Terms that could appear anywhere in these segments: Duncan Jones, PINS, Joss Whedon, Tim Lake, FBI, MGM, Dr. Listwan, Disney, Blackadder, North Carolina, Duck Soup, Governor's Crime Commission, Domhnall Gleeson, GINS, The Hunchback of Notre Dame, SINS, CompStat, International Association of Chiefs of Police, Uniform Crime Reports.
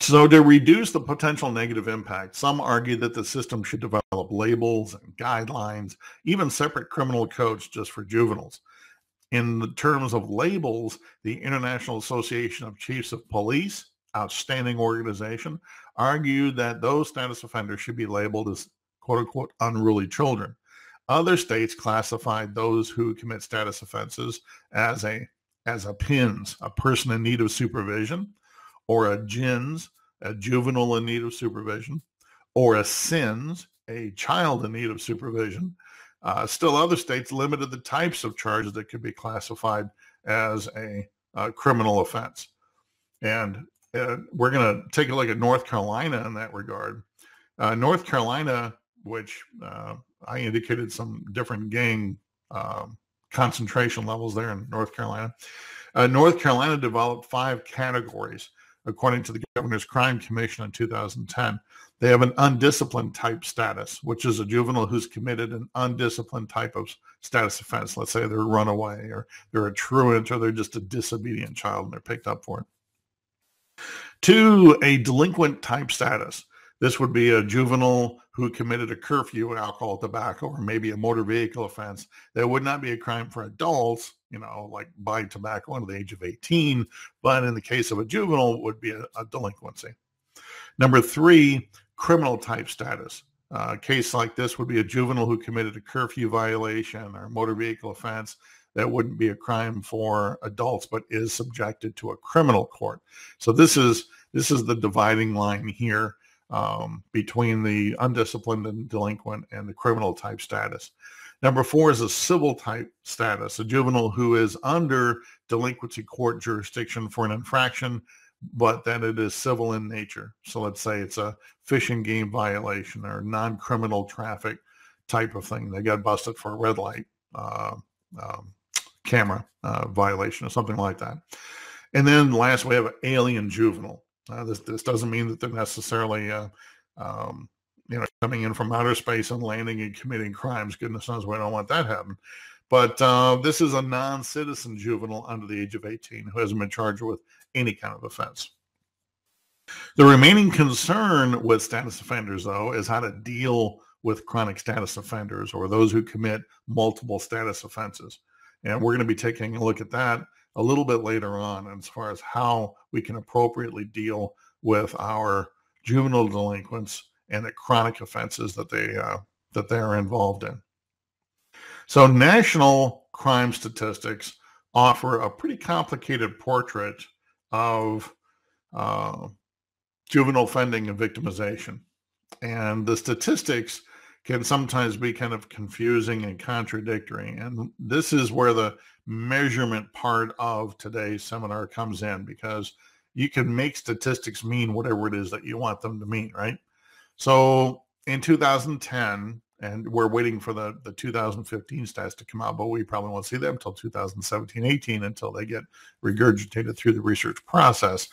So to reduce the potential negative impact, some argue that the system should develop labels and guidelines, even separate criminal codes just for juveniles. In the terms of labels, the International Association of Chiefs of Police, outstanding organization, argued that those status offenders should be labeled as quote-unquote unruly children. Other states classified those who commit status offenses as a PINS, a person in need of supervision, or a GINS, a juvenile in need of supervision, or a SINS, a child in need of supervision. Still other states limited the types of charges that could be classified as a criminal offense. And we're going to take a look at North Carolina in that regard. North Carolina, which I indicated some different gang concentration levels there in North Carolina. North Carolina developed 5 categories, according to the Governor's Crime Commission in 2010. They have an undisciplined type status, which is a juvenile who's committed an undisciplined type of status offense. Let's say they're a runaway, or they're a truant, or they're just a disobedient child and they're picked up for it. 2, a delinquent type status. This would be a juvenile who committed a curfew, alcohol, tobacco, or maybe a motor vehicle offense. That would not be a crime for adults, you know, like buying tobacco under the age of 18, but in the case of a juvenile, it would be a delinquency. Number 3, criminal type status. A case like this would be a juvenile who committed a curfew violation or motor vehicle offense. That wouldn't be a crime for adults, but is subjected to a criminal court. So this is the dividing line here between the undisciplined and delinquent and the criminal type status. Number 4 is a civil type status, a juvenile who is under delinquency court jurisdiction for an infraction, but that it is civil in nature. So let's say it's a fish and game violation or non-criminal traffic type of thing. They got busted for a red light camera violation or something like that. And then last, we have an alien juvenile. This doesn't mean that they're necessarily you know, coming in from outer space and landing and committing crimes. Goodness knows we don't want that to happen. But this is a non-citizen juvenile under the age of 18 who hasn't been charged with any kind of offense. The remaining concern with status offenders, though, is how to deal with chronic status offenders or those who commit multiple status offenses. And we're going to be taking a look at that a little bit later on as far as how we can appropriately deal with our juvenile delinquents and the chronic offenses that they are involved in. So national crime statistics offer a pretty complicated portrait of juvenile offending and victimization. And the statistics can sometimes be kind of confusing and contradictory. And this is where the measurement part of today's seminar comes in, because you can make statistics mean whatever it is that you want them to mean, right? So in 2010, and we're waiting for the 2015 stats to come out, but we probably won't see them until 2017-18 until they get regurgitated through the research process.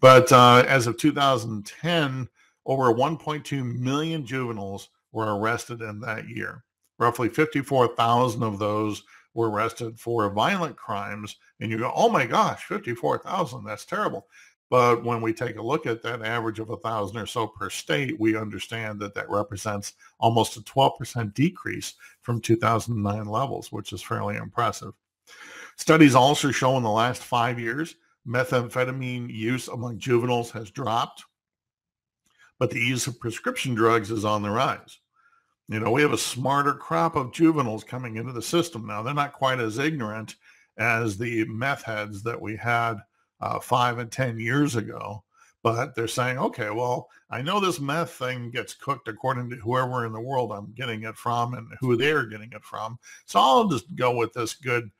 But as of 2010, over 1.2 million juveniles were arrested in that year. Roughly 54,000 of those were arrested for violent crimes. And you go, oh my gosh, 54,000, that's terrible. But when we take a look at that average of 1,000 or so per state, we understand that that represents almost a 12% decrease from 2009 levels, which is fairly impressive. Studies also show in the last 5 years, methamphetamine use among juveniles has dropped, but the use of prescription drugs is on the rise. You know, we have a smarter crop of juveniles coming into the system now. They're not quite as ignorant as the meth heads that we had 5 and 10 years ago, but they're saying, okay, well, I know this meth thing gets cooked according to whoever in the world I'm getting it from and who they're getting it from. So I'll just go with this good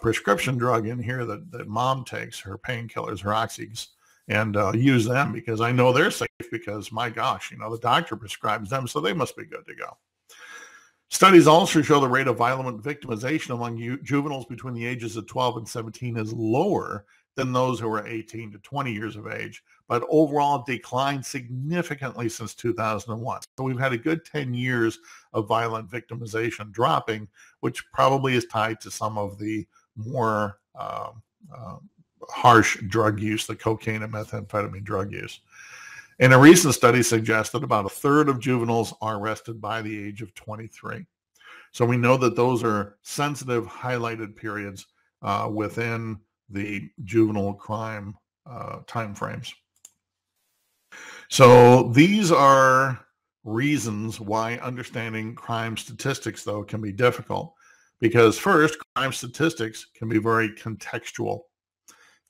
prescription drug in here that mom takes, her painkillers, her oxys, and use them because I know they're safe because, my gosh, you know, the doctor prescribes them, so they must be good to go. Studies also show the rate of violent victimization among juveniles between the ages of 12 and 17 is lower than those who were 18 to 20 years of age, but overall declined significantly since 2001. So we've had a good 10 years of violent victimization dropping, which probably is tied to some of the more harsh drug use, the cocaine and methamphetamine drug use. And a recent study suggests that about a third of juveniles are arrested by the age of 23. So we know that those are sensitive, highlighted periods within the juvenile crime timeframes. So these are reasons why understanding crime statistics, though, can be difficult. Because first, crime statistics can be very contextual.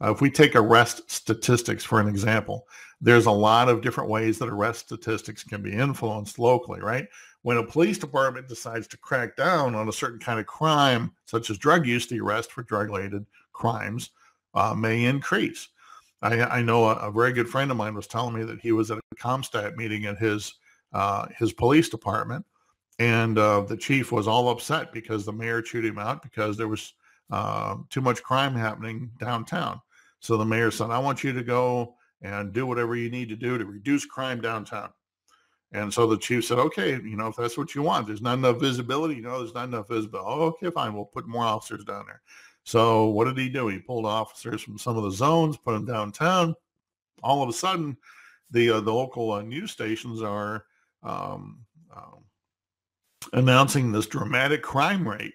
If we take arrest statistics for an example, there's a lot of different ways that arrest statistics can be influenced locally, right? When a police department decides to crack down on a certain kind of crime, such as drug use, the arrest for drug-related crimes may increase. I know a very good friend of mine was telling me that he was at a CompStat meeting at his police department, and the chief was all upset because the mayor chewed him out because there was too much crime happening downtown. So the mayor said, I want you to go and do whatever you need to do to reduce crime downtown. And so the chief said, okay, you know, if that's what you want, there's not enough visibility. You know, there's not enough visibility. Oh, okay, fine. We'll put more officers down there. So what did he do? He pulled officers from some of the zones, put them downtown. All of a sudden, the local news stations are announcing this dramatic crime rate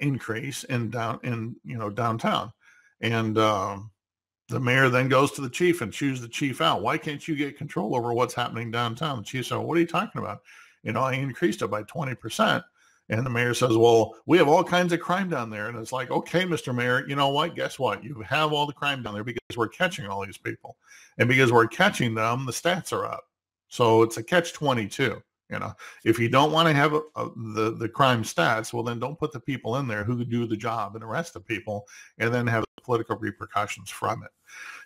increase in downtown, and the mayor then goes to the chief and chews the chief out. Why can't you get control over what's happening downtown? The chief said, what are you talking about? You know, I increased it by 20%. And the mayor says, well, we have all kinds of crime down there. And it's like, okay, Mr. Mayor, you know what? Guess what? You have all the crime down there because we're catching all these people, and because we're catching them, the stats are up. So it's a catch-22. You know, if you don't want to have the crime stats, well, then don't put the people in there who could do the job and arrest the people and then have political repercussions from it.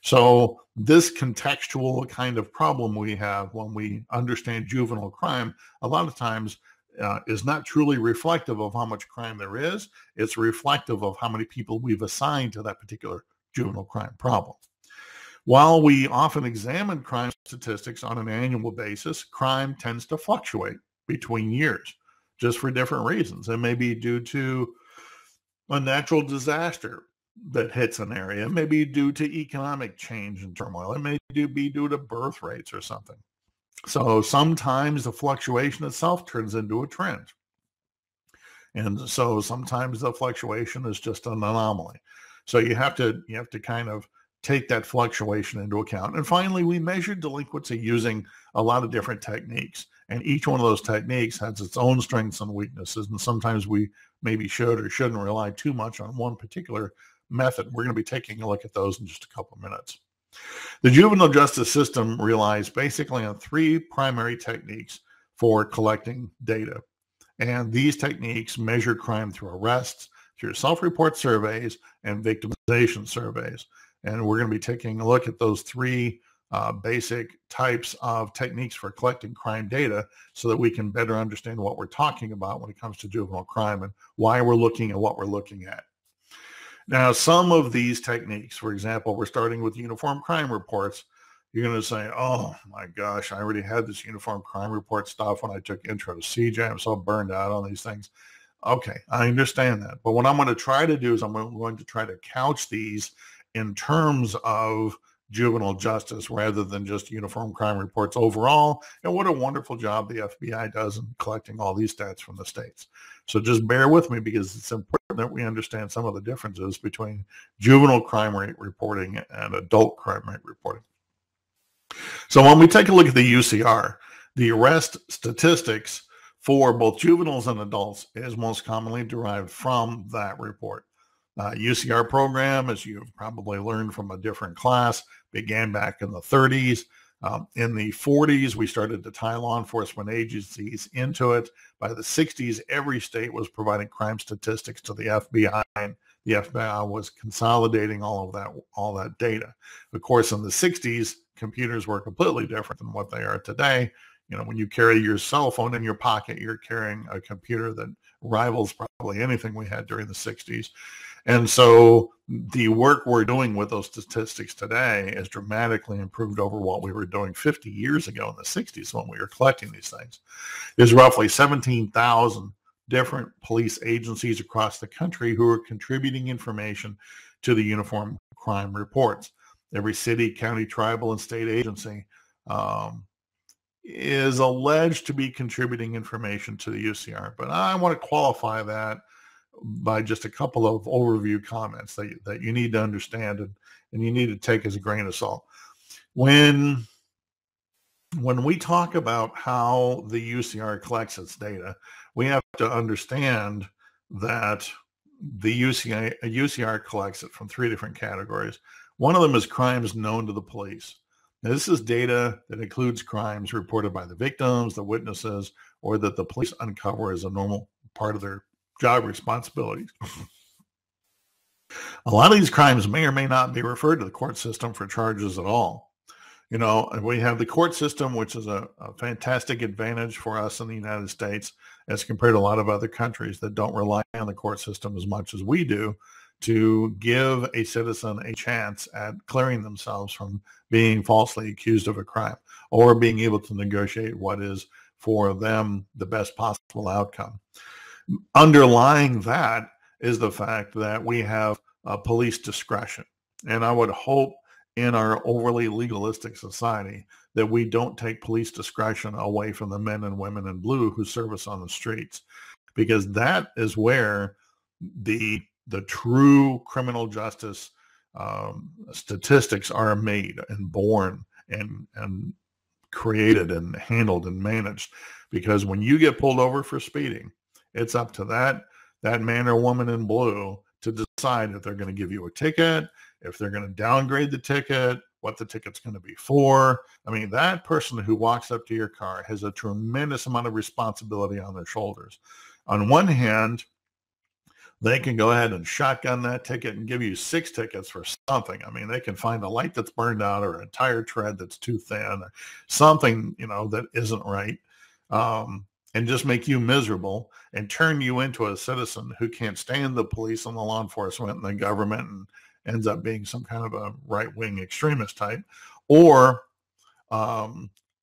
So this contextual kind of problem we have when we understand juvenile crime, a lot of times is not truly reflective of how much crime there is. It's reflective of how many people we've assigned to that particular juvenile crime problem. While we often examine crime statistics on an annual basis, crime tends to fluctuate between years just for different reasons. It may be due to a natural disaster that hits an area. It may be due to economic change and turmoil. It may be due to birth rates or something. So sometimes the fluctuation itself turns into a trend. And so sometimes the fluctuation is just an anomaly. So you have to kind of take that fluctuation into account. And finally, we measured delinquency using a lot of different techniques. And each one of those techniques has its own strengths and weaknesses. And sometimes we maybe should or shouldn't rely too much on one particular method. We're going to be taking a look at those in just a couple of minutes. The juvenile justice system relies basically on three primary techniques for collecting data. And these techniques measure crime through arrests, through self-report surveys, and victimization surveys. And we're going to be taking a look at those three basic types of techniques for collecting crime data so that we can better understand what we're talking about when it comes to juvenile crime and why we're looking at what we're looking at. Now, some of these techniques, for example, we're starting with Uniform Crime Reports. You're going to say, oh, my gosh, I already had this Uniform Crime Report stuff when I took Intro to CJ. I'm so burned out on these things. Okay, I understand that. But what I'm going to try to do is I'm going to try to couch these in terms of juvenile justice rather than just Uniform Crime Reports overall. And what a wonderful job the FBI does in collecting all these stats from the states. So just bear with me because it's important that we understand some of the differences between juvenile crime rate reporting and adult crime rate reporting. So when we take a look at the UCR, the arrest statistics for both juveniles and adults is most commonly derived from that report. UCR program, as you've probably learned from a different class, began back in the 30s. In the 40s, we started to tie law enforcement agencies into it. By the 60s, every state was providing crime statistics to the FBI, and the FBI was consolidating all that data. Of course, in the 60s, computers were completely different than what they are today. You know, when you carry your cell phone in your pocket, you're carrying a computer that rivals probably anything we had during the 60s. And so the work we're doing with those statistics today is dramatically improved over what we were doing 50 years ago in the 60s when we were collecting these things. There's roughly 17,000 different police agencies across the country who are contributing information to the Uniform Crime Reports. Every city, county, tribal, and state agency is alleged to be contributing information to the UCR. But I want to qualify that by just a couple of overview comments that you need to understand and you need to take as a grain of salt. When we talk about how the UCR collects its data, we have to understand that the UCR collects it from three different categories. One of them is crimes known to the police. Now, this is data that includes crimes reported by the victims, the witnesses, or that the police uncover as a normal part of their job responsibilities. A lot of these crimes may or may not be referred to the court system for charges at all. You know, we have the court system, which is a fantastic advantage for us in the United States as compared to a lot of other countries that don't rely on the court system as much as we do to give a citizen a chance at clearing themselves from being falsely accused of a crime or being able to negotiate what is for them the best possible outcome. Underlying that is the fact that we have police discretion. And I would hope in our overly legalistic society that we don't take police discretion away from the men and women in blue who serve us on the streets, because that is where the true criminal justice statistics are made and born and created and handled and managed. Because when you get pulled over for speeding, it's up to that man or woman in blue to decide if they're going to give you a ticket, if they're going to downgrade the ticket, what the ticket's going to be for. I mean, that person who walks up to your car has a tremendous amount of responsibility on their shoulders. On one hand, they can go ahead and shotgun that ticket and give you 6 tickets for something. I mean, they can find a light that's burned out or a tire tread that's too thin or something, you know, that isn't right. And just make you miserable and turn you into a citizen who can't stand the police and the law enforcement and the government and ends up being some kind of a right-wing extremist type. Or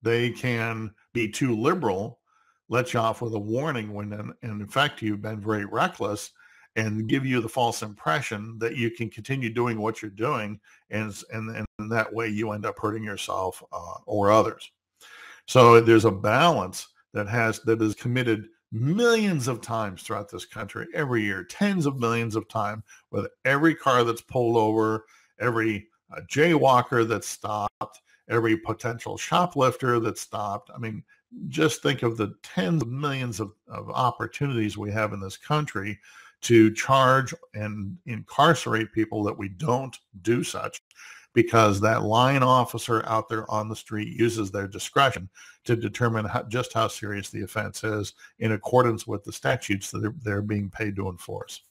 they can be too liberal, let you off with a warning when in fact you've been very reckless, and give you the false impression that you can continue doing what you're doing, and that way you end up hurting yourself or others. So there's a balance that is committed millions of times throughout this country every year, tens of millions of times, with every car that's pulled over, every jaywalker that's stopped, every potential shoplifter that's stopped. I mean, just think of the tens of millions of opportunities we have in this country to charge and incarcerate people that we don't do such, because that line officer out there on the street uses their discretion to determine just how serious the offense is in accordance with the statutes that they're being paid to enforce.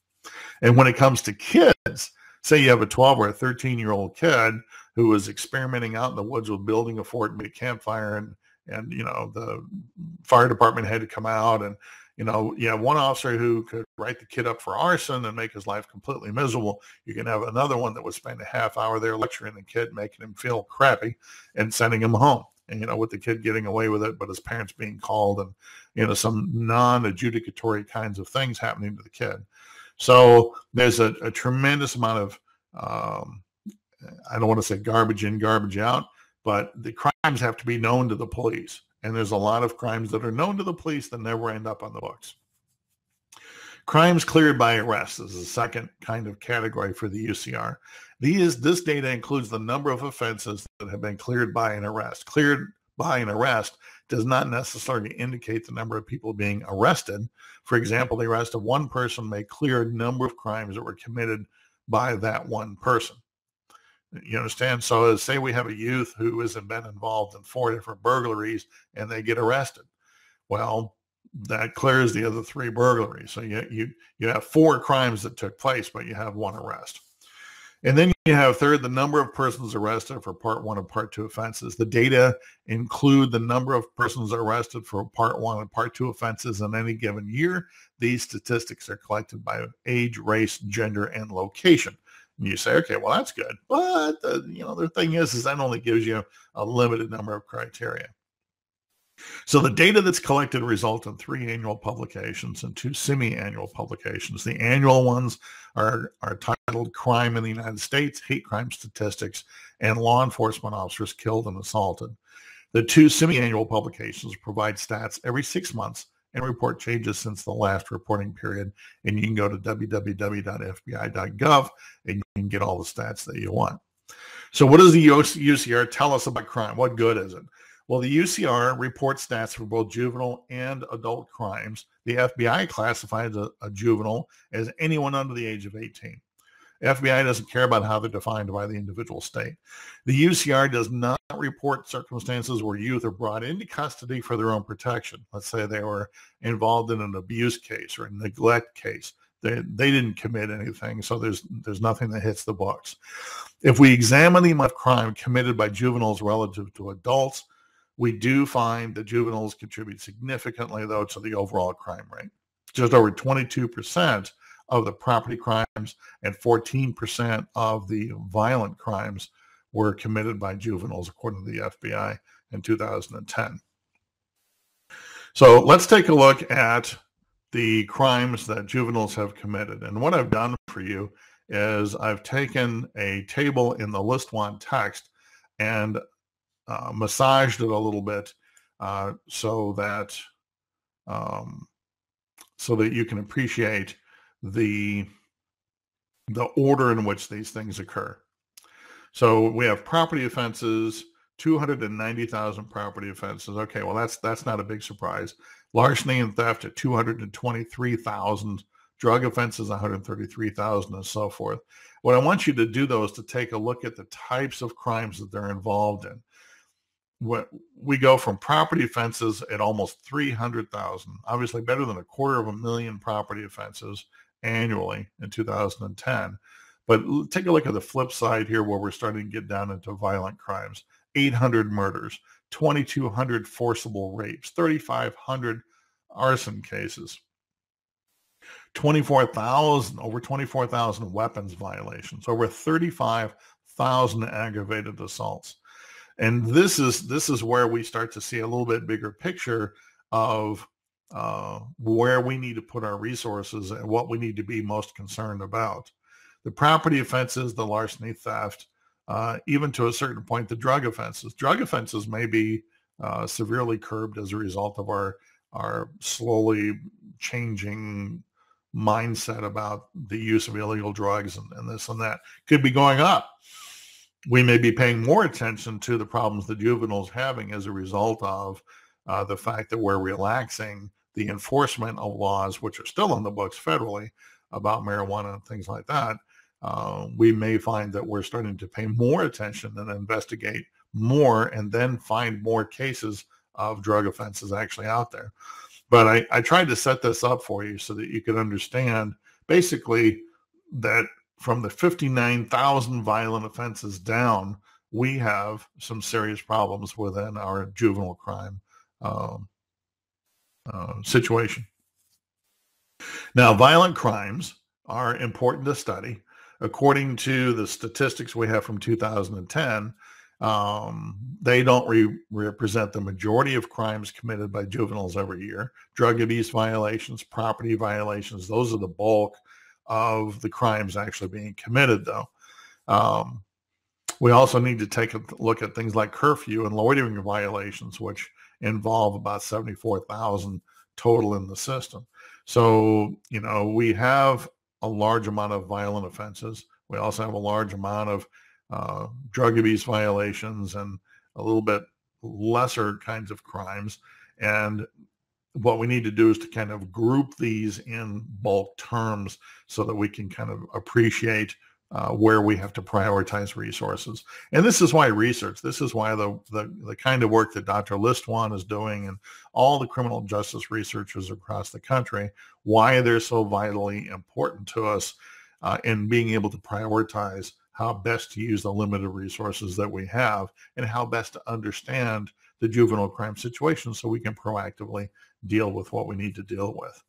And when it comes to kids, say you have a 12 or a 13-year-old kid who is experimenting out in the woods with building a fort and a campfire, and you know, the fire department had to come out, and you know, you have one officer who could write the kid up for arson and make his life completely miserable. You can have another one that would spend a half hour there lecturing the kid, making him feel crappy and sending him home. And, you know, with the kid getting away with it, but his parents being called and, you know, some non-adjudicatory kinds of things happening to the kid. So there's a tremendous amount of, I don't want to say garbage in, garbage out, but the crimes have to be known to the police. And there's a lot of crimes that are known to the police that never end up on the books. Crimes cleared by arrest is the second kind of category for the UCR. This data includes the number of offenses that have been cleared by an arrest. Cleared by an arrest does not necessarily indicate the number of people being arrested. For example, the arrest of one person may clear a number of crimes that were committed by that one person. You understand? So say we have a youth who has been involved in 4 different burglaries and they get arrested. Well, that clears the other 3 burglaries. So you have 4 crimes that took place, but you have 1 arrest. And then you have third, the number of persons arrested for part 1 and part 2 offenses. The data include the number of persons arrested for part 1 and part 2 offenses in any given year. These statistics are collected by age, race, gender, and location. And you say, okay, well, that's good. But, you know, the thing is that only gives you a limited number of criteria. So the data that's collected result in 3 annual publications and 2 semi-annual publications. The annual ones are titled Crime in the United States, Hate Crime Statistics, and Law Enforcement Officers Killed and Assaulted. The two semi-annual publications provide stats every 6 months and report changes since the last reporting period. And you can go to www.fbi.gov and you can get all the stats that you want. So what does the UCR tell us about crime? What good is it? Well, the UCR reports stats for both juvenile and adult crimes. The FBI classifies a juvenile as anyone under the age of 18. FBI doesn't care about how they're defined by the individual state. The UCR does not report circumstances where youth are brought into custody for their own protection. Let's say they were involved in an abuse case or a neglect case. They didn't commit anything, so there's nothing that hits the books. If we examine the amount of crime committed by juveniles relative to adults, we do find that juveniles contribute significantly, though, to the overall crime rate. Just over 22% of the property crimes and 14% of the violent crimes were committed by juveniles, according to the FBI in 2010. So let's take a look at the crimes that juveniles have committed. And what I've done for you is I've taken a table in the Listwan text and massaged it a little bit so that you can appreciate the order in which these things occur. So we have property offenses, 290,000 property offenses. Okay, well that's not a big surprise. Larceny and theft at 223,000, drug offenses 133,000, and so forth. What I want you to do though is to take a look at the types of crimes that they're involved in. We go from property offenses at almost 300,000, obviously better than 250,000 property offenses annually in 2010. But take a look at the flip side here where we're starting to get down into violent crimes. 800 murders, 2,200 forcible rapes, 3,500 arson cases, over 24,000 weapons violations, over 35,000 aggravated assaults. And this is where we start to see a little bit bigger picture of where we need to put our resources and what we need to be most concerned about. The property offenses, the larceny, theft, even to a certain point, the drug offenses. Drug offenses may be severely curbed as a result of our slowly changing mindset about the use of illegal drugs and this and that. Could be going up. We may be paying more attention to the problems that juveniles having as a result of the fact that we're relaxing the enforcement of laws, which are still on the books federally, about marijuana and things like that. We may find that we're starting to pay more attention and investigate more and then find more cases of drug offenses actually out there. But I tried to set this up for you so that you could understand basically that from the 59,000 violent offenses down, we have some serious problems within our juvenile crime situation. Now, violent crimes are important to study. According to the statistics we have from 2010, they don't represent the majority of crimes committed by juveniles every year. Drug abuse violations, property violations, those are the bulk of the crimes actually being committed, though. We also need to take a look at things like curfew and loitering violations, which involve about 74,000 total in the system. So, you know, we have a large amount of violent offenses. We also have a large amount of drug abuse violations and a little bit lesser kinds of crimes. And what we need to do is to kind of group these in bulk terms so that we can kind of appreciate where we have to prioritize resources. And this is why research, this is why the kind of work that Dr. Listwan is doing and all the criminal justice researchers across the country, why they're so vitally important to us in being able to prioritize how best to use the limited resources that we have and how best to understand the juvenile crime situation so we can proactively deal with what we need to deal with.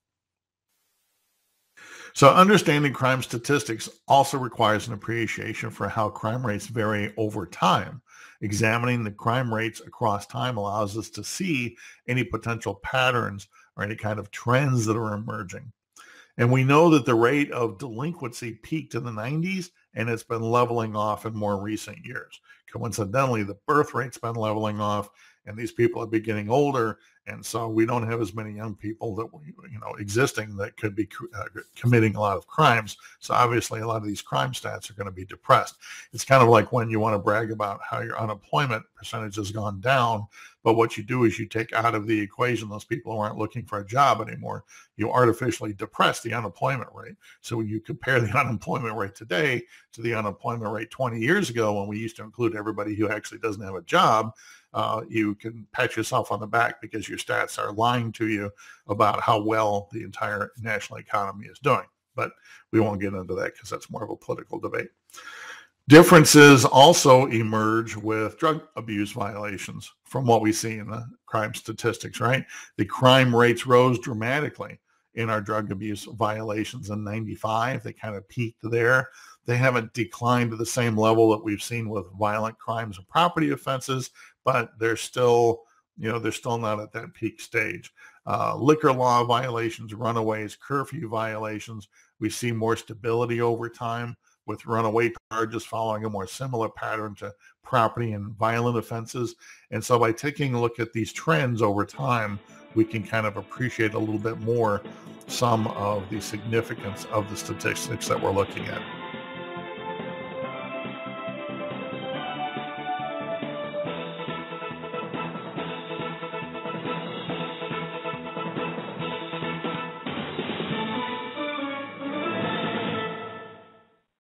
So understanding crime statistics also requires an appreciation for how crime rates vary over time. Examining the crime rates across time allows us to see any potential patterns or any kind of trends that are emerging. And we know that the rate of delinquency peaked in the 90s and it's been leveling off in more recent years. Coincidentally, the birth rate's been leveling off and these people are getting older, and so we don't have as many young people that existing that could be committing a lot of crimes. So obviously a lot of these crime stats are going to be depressed. It's kind of like when you want to brag about how your unemployment percentage has gone down, but what you do is you take out of the equation those people who aren't looking for a job anymore. You artificially depress the unemployment rate. So when you compare the unemployment rate today to the unemployment rate 20 years ago, when we used to include everybody who actually doesn't have a job, you can pat yourself on the back because your stats are lying to you about how well the entire national economy is doing. But we won't get into that because that's more of a political debate. Differences also emerge with drug abuse violations from what we see in the crime statistics, right? The crime rates rose dramatically in our drug abuse violations in '95. They kind of peaked there. They haven't declined to the same level that we've seen with violent crimes and property offenses, but they're still, they're still not at that peak stage. Liquor law violations, runaways, curfew violations. We see more stability over time, with runaway charges following a more similar pattern to property and violent offenses. And so by taking a look at these trends over time, we can kind of appreciate a little bit more some of the significance of the statistics that we're looking at.